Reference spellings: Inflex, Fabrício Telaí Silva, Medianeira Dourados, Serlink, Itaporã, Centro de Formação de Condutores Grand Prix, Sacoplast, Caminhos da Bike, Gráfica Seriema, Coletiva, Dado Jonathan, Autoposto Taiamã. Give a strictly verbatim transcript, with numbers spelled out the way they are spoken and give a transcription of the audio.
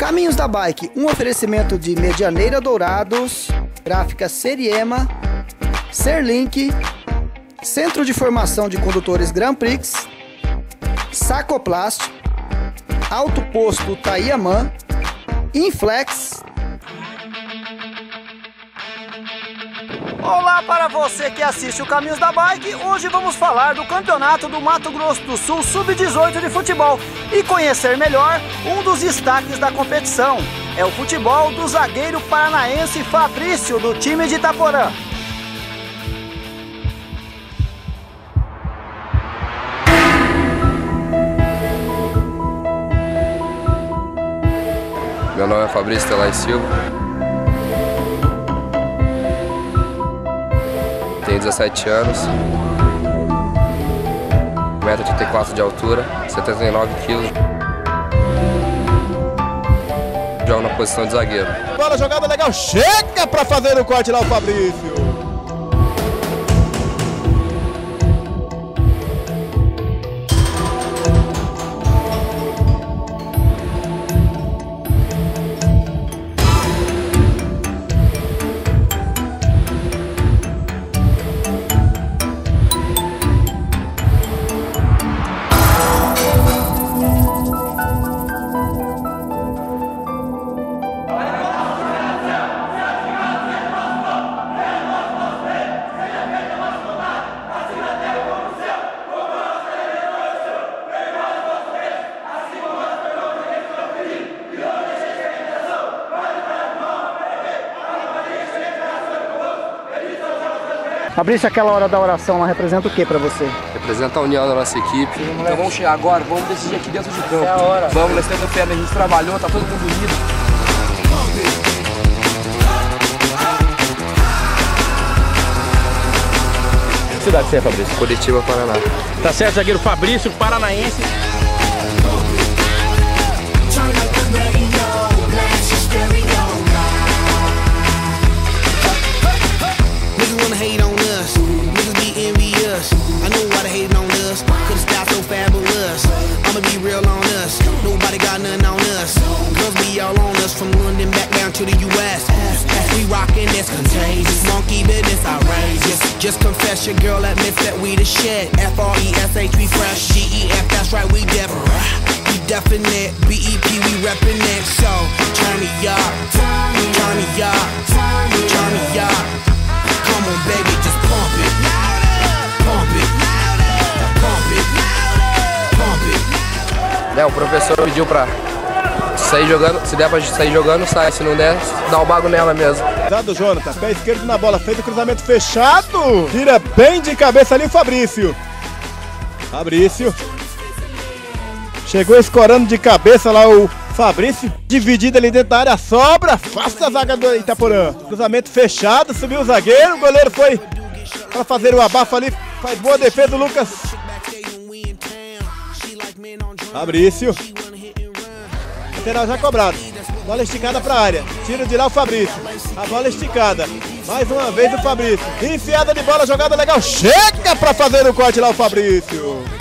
Caminhos da Bike, um oferecimento de Medianeira Dourados, Gráfica Seriema, Serlink, Centro de Formação de Condutores Grand Prix, Sacoplast, Autoposto Taiamã, Inflex. Olá para você que assiste o Caminhos da Bike, hoje vamos falar do Campeonato do Mato Grosso do Sul sub dezoito de futebol e conhecer melhor um dos destaques da competição. É o futebol do zagueiro paranaense Fabrício, do time de Itaporã. Meu nome é Fabrício Telaí Silva. Tenho dezessete anos, um metro e oitenta e quatro de altura, setenta e nove quilos. Jogo na posição de zagueiro. Bola jogada legal, chega para fazer o corte lá o Fabrício. Fabrício, aquela hora da oração lá representa o que para você? Representa a união da nossa equipe. Sim, então vamos chegar agora, vamos decidir aqui dentro de campo. É a hora. Vamos, nós temos perna, a gente trabalhou, tá todo mundo unido. Que cidade você é, Fabrício? Coletiva, Paraná. Tá certo, zagueiro Fabrício, paranaense. Just confess your girl admits that we the shit. F R E S H we fresh, G E F that's right we different. We definite, B E P we reppin' it. So turn me up, turn me up, turn me up. Come on baby, just pump it, pump it, pump it, pump it. É, o professor pediu pra sair jogando, se der pra sair jogando, sai, se não der, dá o bago nela mesmo. Dado Jonathan, pé esquerdo na bola, fez o cruzamento fechado, tira bem de cabeça ali o Fabrício. Fabrício, chegou escorando de cabeça lá o Fabrício, dividido ali dentro da área, sobra, afasta a zaga do Itaporã. Cruzamento fechado, subiu o zagueiro, o goleiro foi para fazer o abafo ali, faz boa defesa o Lucas. Fabrício. Lateral já cobrado, bola esticada para a área, tira de lá o Fabrício, a bola esticada, mais uma vez o Fabrício, enfiada de bola, jogada legal, chega para fazer o corte lá o Fabrício.